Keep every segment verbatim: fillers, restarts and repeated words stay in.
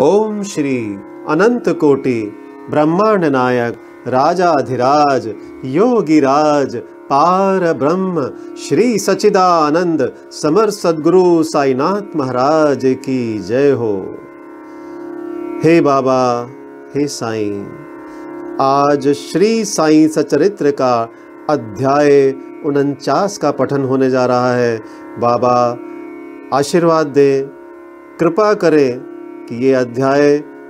ओम श्री अनंत कोटि ब्रह्मांड नायक राजाधिराज योगिराज पार ब्रह्म श्री सच्चिदानंद समर सद्गुरु साईनाथ महाराज की जय हो। हे बाबा, हे साईं, आज श्री साईं सचरित्र का अध्याय उनचास का पठन होने जा रहा है। बाबा आशीर्वाद दे, कृपा करे कि ये अध्याय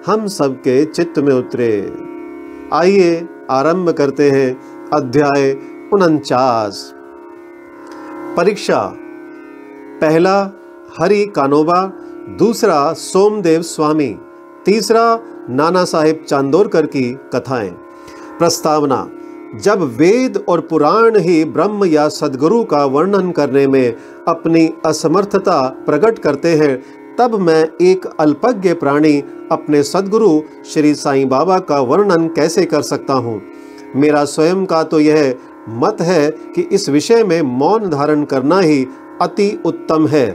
हम सबके चित्त में उतरे। आइए आरंभ करते हैं अध्याय उनचास। परीक्षा। पहला हरि कानोबा, दूसरा सोमदेव स्वामी, तीसरा नाना साहेब चांदोरकर की कथाएं। प्रस्तावना। जब वेद और पुराण ही ब्रह्म या सद्गुरु का वर्णन करने में अपनी असमर्थता प्रकट करते हैं, तब मैं एक अल्पज्ञ प्राणी अपने सद्गुरु श्री साईं बाबा का वर्णन कैसे कर सकता हूँ। मेरा स्वयं का तो यह मत है कि इस विषय में मौन धारण करना ही अति उत्तम है।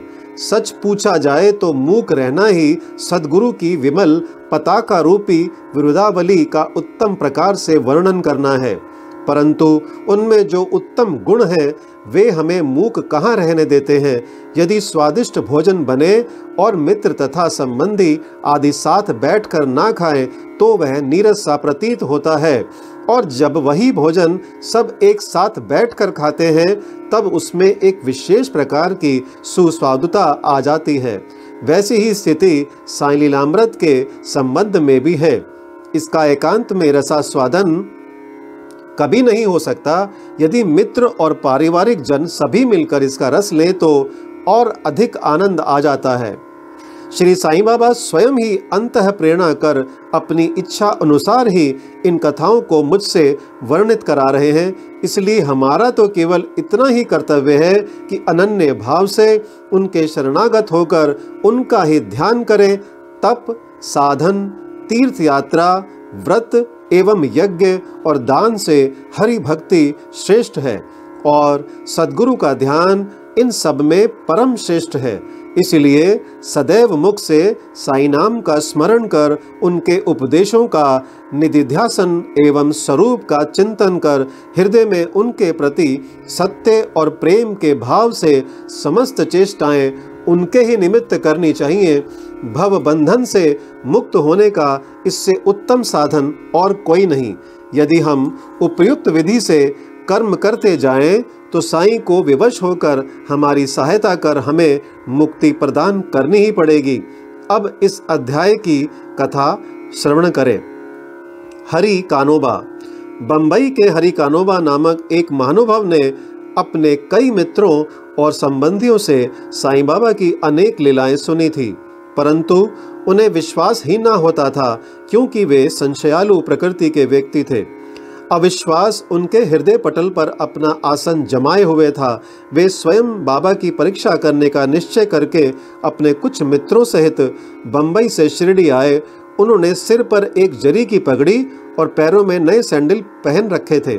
सच पूछा जाए तो मूक रहना ही सद्गुरु की विमल पताका रूपी विरुदावली का उत्तम प्रकार से वर्णन करना है, परंतु उनमें जो उत्तम गुण हैं वे हमें मूक कहाँ रहने देते हैं। यदि स्वादिष्ट भोजन बने और मित्र तथा संबंधी आदि साथ बैठकर ना खाएं तो वह नीरस सा प्रतीत होता है, और जब वही भोजन सब एक साथ बैठकर खाते हैं तब उसमें एक विशेष प्रकार की सुस्वादुता आ जाती है। वैसी ही स्थिति साईं लीलामृत के संबंध में भी है। इसका एकांत में रसास्वादन कभी नहीं हो सकता। यदि मित्र और पारिवारिक जन सभी मिलकर इसका रस लें तो और अधिक आनंद आ जाता है। श्री साईं बाबा स्वयं ही अंतः प्रेरणा कर अपनी इच्छा अनुसार ही इन कथाओं को मुझसे वर्णित करा रहे हैं, इसलिए हमारा तो केवल इतना ही कर्तव्य है कि अनन्य भाव से उनके शरणागत होकर उनका ही ध्यान करें। तप, साधन, तीर्थ यात्रा, व्रत एवं यज्ञ और दान से हरि भक्ति श्रेष्ठ है, और सद्गुरु का ध्यान इन सब में परम श्रेष्ठ है। इसलिए सदैव मुख से साई नाम का स्मरण कर उनके उपदेशों का निधिध्यासन एवं स्वरूप का चिंतन कर हृदय में उनके प्रति सत्य और प्रेम के भाव से समस्त चेष्टाएं उनके ही निमित्त करनी चाहिए। भव बंधन से मुक्त होने का इससे उत्तम साधन और कोई नहीं। यदि हम उपयुक्त विधि से कर्म करते जाएं तो साईं को विवश होकर हमारी सहायता कर हमें मुक्ति प्रदान करनी ही पड़ेगी। अब इस अध्याय की कथा श्रवण करें। हरि कानोबा। बंबई के हरि कानोबा नामक एक महानुभाव ने अपने कई मित्रों और संबंधियों से साईं बाबा की अनेक लीलाएं सुनी थी, परंतु उन्हें विश्वास ही ना होता था, क्योंकि वे संशयालु प्रकृति के व्यक्ति थे। अविश्वास उनके हृदय पटल पर अपना आसन जमाए हुए था। वे स्वयं बाबा की परीक्षा करने का निश्चय करके अपने कुछ मित्रों सहित बंबई से शिरडी आए। उन्होंने सिर पर एक जरी की पगड़ी और पैरों में नए सैंडल पहन रखे थे।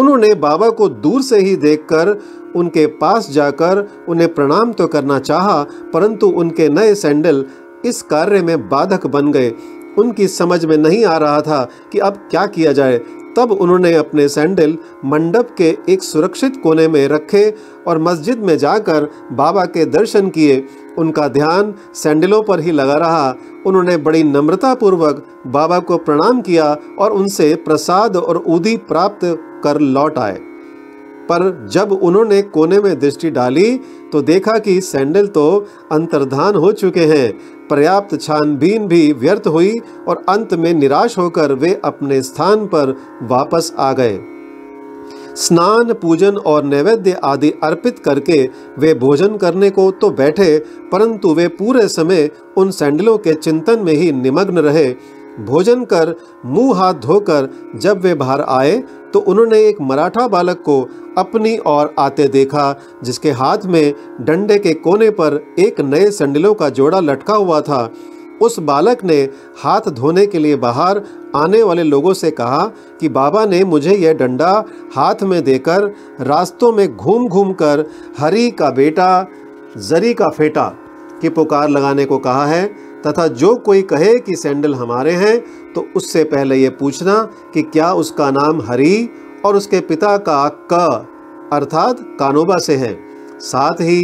उन्होंने बाबा को दूर से ही देखकर उनके पास जाकर उन्हें प्रणाम तो करना चाहा, परंतु उनके नए सैंडल इस कार्य में बाधक बन गए। उनकी समझ में नहीं आ रहा था कि अब क्या किया जाए। तब उन्होंने अपने सैंडल मंडप के एक सुरक्षित कोने में रखे और मस्जिद में जाकर बाबा के दर्शन किए। उनका ध्यान सैंडलों पर ही लगा रहा। उन्होंने बड़ी नम्रतापूर्वक बाबा को प्रणाम किया और उनसे प्रसाद और ऊदी प्राप्त कर लौट आए। पर जब उन्होंने कोने में दृष्टि डाली तो देखा कि सैंडल तो अंतर्धान हो चुके हैं। पर्याप्त छानबीन भी व्यर्थ हुई और अंत में निराश होकर वे अपने स्थान पर वापस आ गए। स्नान, पूजन और नैवेद्य आदि अर्पित करके वे भोजन करने को तो बैठे, परंतु वे पूरे समय उन सैंडलों के चिंतन में ही निमग्न रहे। भोजन कर मुंह हाथ धोकर जब वे बाहर आए तो उन्होंने एक मराठा बालक को अपनी ओर आते देखा, जिसके हाथ में डंडे के कोने पर एक नए सैंडलों का जोड़ा लटका हुआ था। उस बालक ने हाथ धोने के लिए बाहर आने वाले लोगों से कहा कि बाबा ने मुझे यह डंडा हाथ में देकर रास्तों में घूम घूम कर हरि का बेटा, जरी का फेटा की पुकार लगाने को कहा है। तथा जो कोई कहे कि सैंडल हमारे हैं तो उससे पहले ये पूछना कि क्या उसका नाम हरि और उसके पिता का क अर्थात कानोबा से है। साथ ही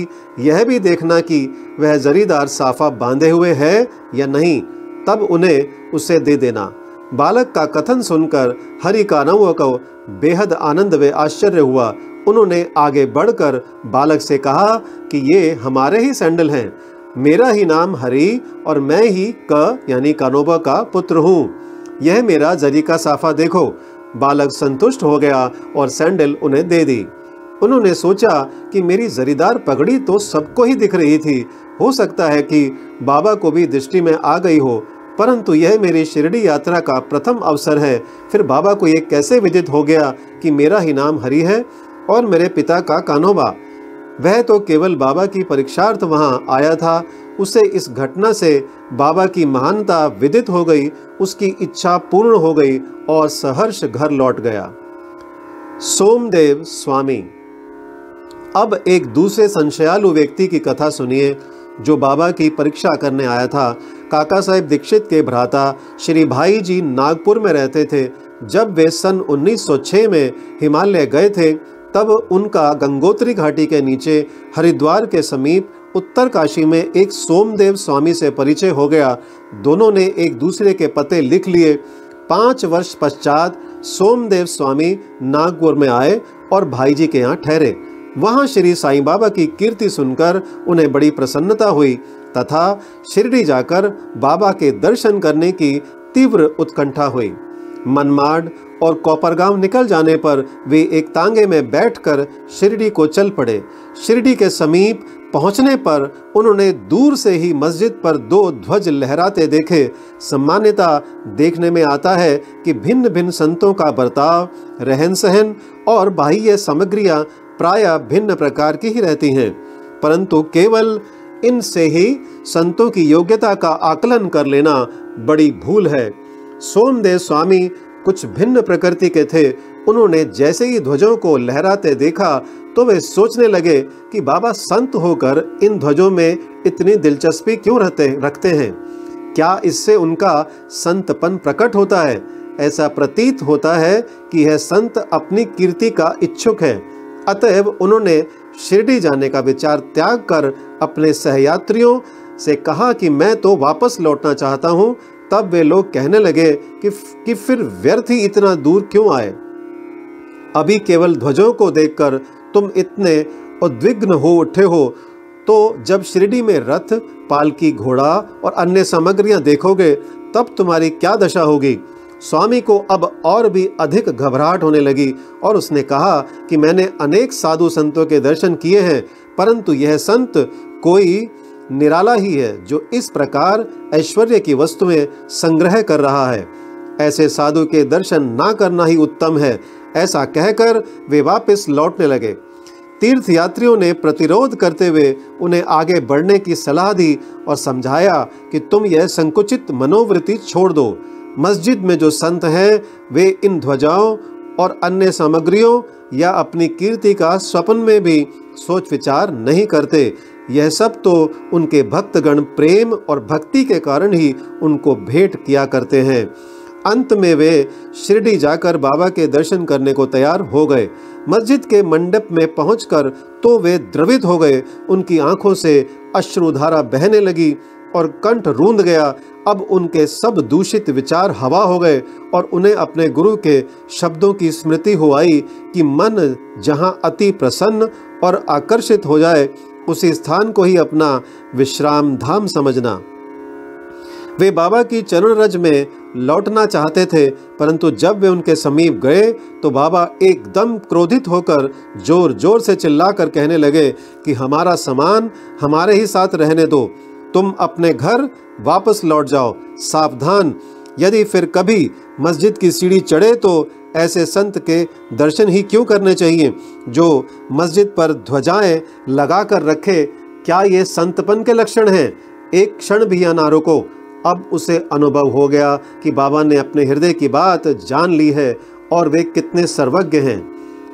यह भी देखना कि वह जरीदार साफा बांधे हुए है या नहीं, तब उन्हें उसे दे देना। बालक का कथन सुनकर हरि कानोबा को बेहद आनंद व आश्चर्य हुआ। उन्होंने आगे बढ़कर बालक से कहा कि ये हमारे ही सैंडल हैं, मेरा ही नाम हरि और मैं ही क यानी कानोबा का पुत्र हूँ। यह मेरा जरी का साफा देखो। बालक संतुष्ट हो गया और सैंडल उन्हें दे दी। उन्होंने सोचा कि मेरी जरीदार पगड़ी तो सबको ही दिख रही थी, हो सकता है कि बाबा को भी दृष्टि में आ गई हो, परंतु यह मेरी शिरडी यात्रा का प्रथम अवसर है। फिर बाबा को यह कैसे विदित हो गया कि मेरा ही नाम हरि है और मेरे पिता का कानोबा? वह तो केवल बाबा की परीक्षार्थ वहाँ आया था। उसे इस घटना से बाबा की महानता विदित हो गई, उसकी इच्छा पूर्ण हो गई और सहर्ष घर लौट गया। सोमदेव स्वामी। अब एक दूसरे संशयालु व्यक्ति की कथा सुनिए जो बाबा की परीक्षा करने आया था। काका साहेब दीक्षित के भ्राता श्री भाई जी नागपुर में रहते थे। जब वे सन उन्नीस सौ छह में हिमालय गए थे तब उनका गंगोत्री घाटी के नीचे हरिद्वार के समीप उत्तरकाशी में एक सोमदेव स्वामी से परिचय हो गया। दोनों ने एक दूसरे के पते लिख लिए। पाँच वर्ष पश्चात सोमदेव स्वामी नागौर में आए और भाई जी के यहाँ ठहरे। वहाँ श्री साईं बाबा की कीर्ति सुनकर उन्हें बड़ी प्रसन्नता हुई तथा शिरडी जाकर बाबा के दर्शन करने की तीव्र उत्कंठा हुई। मनमाड और कोपरगाँव निकल जाने पर वे एक तांगे में बैठकर शिरडी को चल पड़े। शिरडी के समीप पहुँचने पर उन्होंने दूर से ही मस्जिद पर दो ध्वज लहराते देखे। सामान्यतः देखने में आता है कि भिन्न भिन्न संतों का बर्ताव, रहन सहन और बाह्य सामग्रियाँ प्रायः भिन्न प्रकार की ही रहती हैं, परंतु केवल इनसे ही संतों की योग्यता का आकलन कर लेना बड़ी भूल है। सोमदेव स्वामी कुछ भिन्न प्रकृति के थे। उन्होंने जैसे ही ध्वजों को लहराते देखा तो वे सोचने लगे कि बाबा संत होकर इन ध्वजों में इतनी दिलचस्पी क्यों रहते रखते हैं? क्या इससे उनका संतपन प्रकट होता है? ऐसा प्रतीत होता है कि यह संत अपनी कीर्ति का इच्छुक है। अतएव उन्होंने शिरडी जाने का विचार त्याग कर अपने सहयात्रियों से कहा कि मैं तो वापस लौटना चाहता हूँ। तब वे लोग कहने लगे कि कि फिर व्यर्थ ही इतना दूर क्यों आए? अभी केवल ध्वजों को देखकर तुम इतने उद्विग्न हो उठे हो, तो जब शिरडी में रथ, पालकी, घोड़ा और अन्य सामग्रियाँ देखोगे तब तुम्हारी क्या दशा होगी? स्वामी को अब और भी अधिक घबराहट होने लगी और उसने कहा कि मैंने अनेक साधु संतों के दर्शन किए हैं, परंतु यह संत कोई निराला ही है जो इस प्रकार ऐश्वर्य की वस्तुएं संग्रह कर रहा है। ऐसे साधु के दर्शन ना करना ही उत्तम है। ऐसा कहकर वे वापस लौटने लगे। तीर्थयात्रियों ने प्रतिरोध करते हुए उन्हें आगे बढ़ने की सलाह दी और समझाया कि तुम यह संकुचित मनोवृत्ति छोड़ दो। मस्जिद में जो संत हैं वे इन ध्वजाओं और अन्य सामग्रियों या अपनी कीर्ति का स्वप्न में भी सोच विचार नहीं करते। यह सब तो उनके भक्तगण प्रेम और भक्ति के कारण ही उनको भेंट किया करते हैं। अंत में वे शिरडी जाकर बाबा के दर्शन करने को तैयार हो गए। मस्जिद के मंडप में पहुंचकर तो वे द्रवित हो गए। उनकी आंखों से अश्रुधारा बहने लगी और कंठ रूंध गया। अब उनके सब दूषित विचार हवा हो गए और उन्हें अपने गुरु के शब्दों की स्मृति हो आई कि मन जहां अति प्रसन्न और आकर्षित हो जाए उसी स्थान को ही अपना विश्राम धाम समझना। वे बाबा की चरण रज में लौटना चाहते थे, परंतु जब वे उनके समीप गए तो बाबा एकदम क्रोधित होकर जोर जोर से चिल्लाकर कहने लगे कि हमारा सामान हमारे ही साथ रहने दो, तुम अपने घर वापस लौट जाओ। सावधान, यदि फिर कभी मस्जिद की सीढ़ी चढ़े तो ऐसे संत के दर्शन ही क्यों करने चाहिए जो मस्जिद पर ध्वजाएं लगा कर रखे? क्या ये संतपन के लक्षण हैं? एक क्षण भी या ना रोको। अब उसे अनुभव हो गया कि बाबा ने अपने हृदय की बात जान ली है और वे कितने सर्वज्ञ हैं।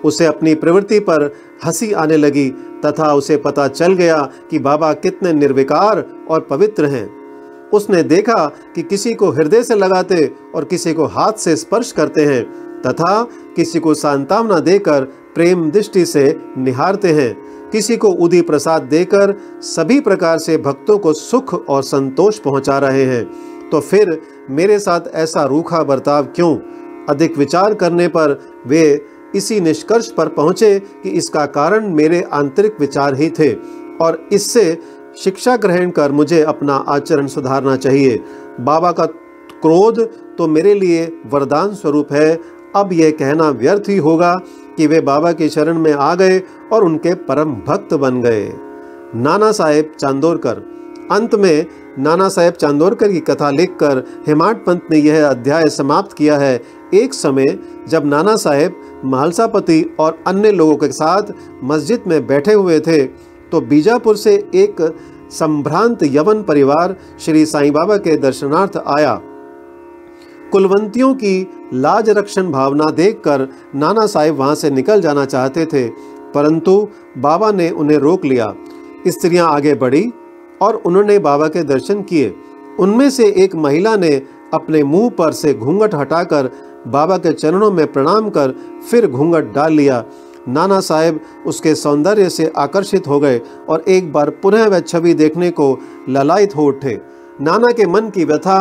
उसे अपनी प्रवृत्ति पर हंसी आने लगी तथा उसे पता चल गया कि बाबा कितने निर्विकार और पवित्र हैं। उसने देखा कि किसी को हृदय से लगाते और किसी को हाथ से स्पर्श करते हैं तथा किसी को सांत्वना देकर प्रेम दृष्टि से निहारते हैं, किसी को उदी प्रसाद देकर सभी प्रकार से भक्तों को सुख और संतोष पहुंचा रहे हैं, तो फिर मेरे साथ ऐसा रूखा बर्ताव क्यों? अधिक विचार करने पर वे इसी निष्कर्ष पर पहुंचे कि इसका कारण मेरे आंतरिक विचार ही थे और इससे शिक्षा ग्रहण कर मुझे अपना आचरण सुधारना चाहिए। बाबा का क्रोध तो मेरे लिए वरदान स्वरूप है। अब यह कहना व्यर्थ ही होगा कि वे बाबा की शरण में आ गए और उनके परम भक्त बन गए। नाना साहेब चांदोरकर। अंत में नाना साहेब चांदोरकर की कथा लिखकर हेमाडपंत ने यह अध्याय समाप्त किया है। एक समय जब नाना साहेब मालसापति और अन्य लोगों के साथ मस्जिद में बैठे हुए थे तो बीजापुर से एक संभ्रांत यवन परिवार श्री साईं बाबा के दर्शनार्थ आया। कुलवंतियों की लाज रक्षण भावना देखकर नाना साहेब वहां से निकल जाना चाहते थे, परंतु बाबा ने उन्हें रोक लिया। स्त्रियां आगे बढ़ी और उन्होंने बाबा के दर्शन किए। उनमें से एक महिला ने अपने मुंह पर से घूंघट हटाकर बाबा के चरणों में प्रणाम कर फिर घूंघट डाल लिया। नाना साहेब उसके सौंदर्य से आकर्षित हो गए और एक बार पुनः वह छवि देखने को ललायित हो उठे। नाना के मन की व्यथा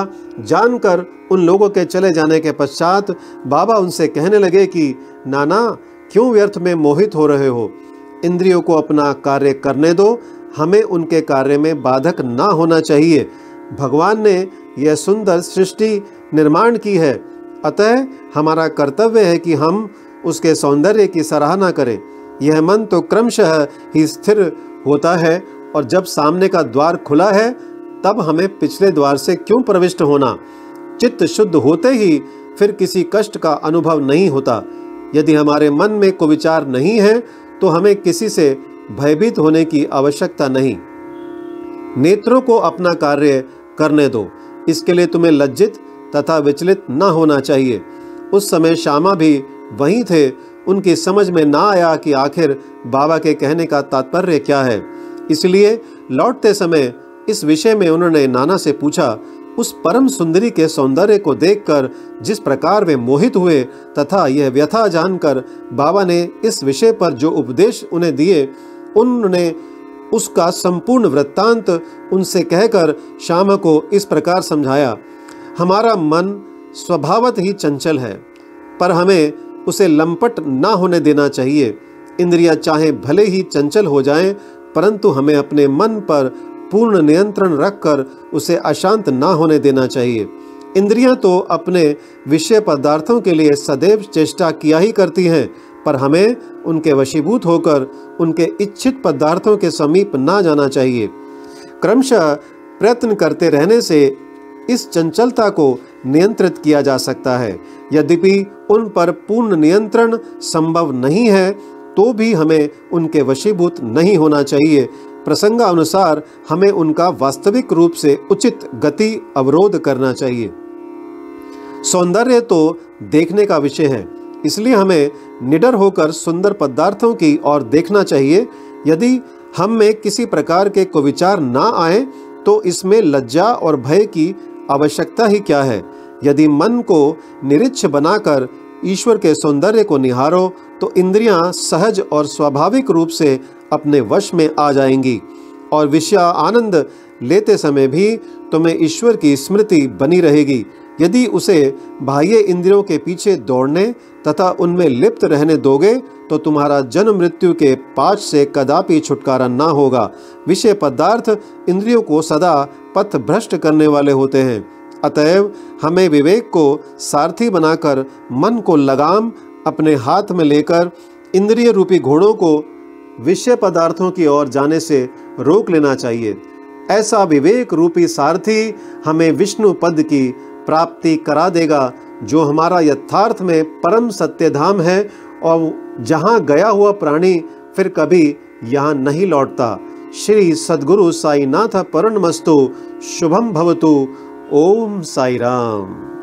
जानकर उन लोगों के चले जाने के पश्चात बाबा उनसे कहने लगे कि नाना, क्यों व्यर्थ में मोहित हो रहे हो? इंद्रियों को अपना कार्य करने दो, हमें उनके कार्य में बाधक ना होना चाहिए। भगवान ने यह सुंदर सृष्टि निर्माण की है, अतः हमारा कर्तव्य है कि हम उसके सौंदर्य की सराहना करें। यह मन तो क्रमशः ही स्थिर होता है और जब सामने का द्वार खुला है तब हमें पिछले द्वार से क्यों प्रविष्ट होना? चित्त शुद्ध होते ही फिर किसी कष्ट का अनुभव नहीं होता। यदि हमारे मन में कुविचार नहीं है तो हमें किसी से भयभीत होने की आवश्यकता नहीं। नेत्रों को अपना कार्य करने दो, इसके लिए तुम्हें लज्जित तथा विचलित न होना चाहिए। उस समय श्यामा भी वहीं थे। उनकी समझ में ना आया कि आखिर बाबा के कहने का तात्पर्य क्या है, इसलिए लौटते समय इस विषय में उन्होंने नाना से पूछा। उस परम सुंदरी के सौंदर्य को देखकर जिस प्रकार वे मोहित हुए तथा यह व्यथा जानकर बाबा ने इस विषय पर जो उपदेश उन्हें दिए, उन्होंने उसका संपूर्ण वृत्तांत उनसे कहकर श्यामा को इस प्रकार समझाया। हमारा मन स्वभावत ही चंचल है, पर हमें उसे लंपट ना होने देना चाहिए। इंद्रियां चाहे भले ही चंचल हो जाएं, परंतु हमें अपने मन पर पूर्ण नियंत्रण रखकर उसे अशांत ना होने देना चाहिए। इंद्रियां तो अपने विषय पदार्थों के लिए सदैव चेष्टा किया ही करती हैं, पर हमें उनके वशीभूत होकर उनके इच्छित पदार्थों के समीप ना जाना चाहिए। क्रमशः प्रयत्न करते रहने से इस चंचलता को नियंत्रित किया जा सकता है। यद्यपि उन पर पूर्ण नियंत्रण संभव नहीं है तो भी हमें उनके वशीभूत नहीं होना चाहिए। प्रसंगानुसार हमें उनका वास्तविक रूप से उचित गति अवरोध करना चाहिए। सौंदर्य तो देखने का विषय है, इसलिए हमें निडर होकर सुंदर पदार्थों की ओर देखना चाहिए। यदि हम में किसी प्रकार के कुविचार ना आए तो इसमें लज्जा और भय की आवश्यकता ही क्या है। यदि मन को निरीक्ष बनाकर ईश्वर के सौंदर्य को निहारो तो इंद्रियां सहज और स्वाभाविक रूप से अपने वश में आ जाएंगी और विषय आनंद लेते समय भी तुम्हें ईश्वर की स्मृति बनी रहेगी। यदि उसे बाह्य इंद्रियों के पीछे दौड़ने तथा उनमें लिप्त रहने दोगे तो तुम्हारा जन्म मृत्यु के पाश से कदापि छुटकारा ना होगा। विषय पदार्थ इंद्रियों को सदा पथ भ्रष्ट करने वाले होते हैं। अतएव हमें विवेक को सारथी बनाकर मन को लगाम अपने हाथ में लेकर इंद्रिय रूपी घोड़ों को विषय पदार्थों की ओर जाने से रोक लेना चाहिए। ऐसा विवेक रूपी सारथी हमें विष्णु पद की प्राप्ति करा देगा, जो हमारा यथार्थ में परम सत्यधाम है और जहाँ गया हुआ प्राणी फिर कभी यहाँ नहीं लौटता। श्री सद्गुरु साईनाथ शरणमस्तु। शुभम भवतु। ओम साई राम।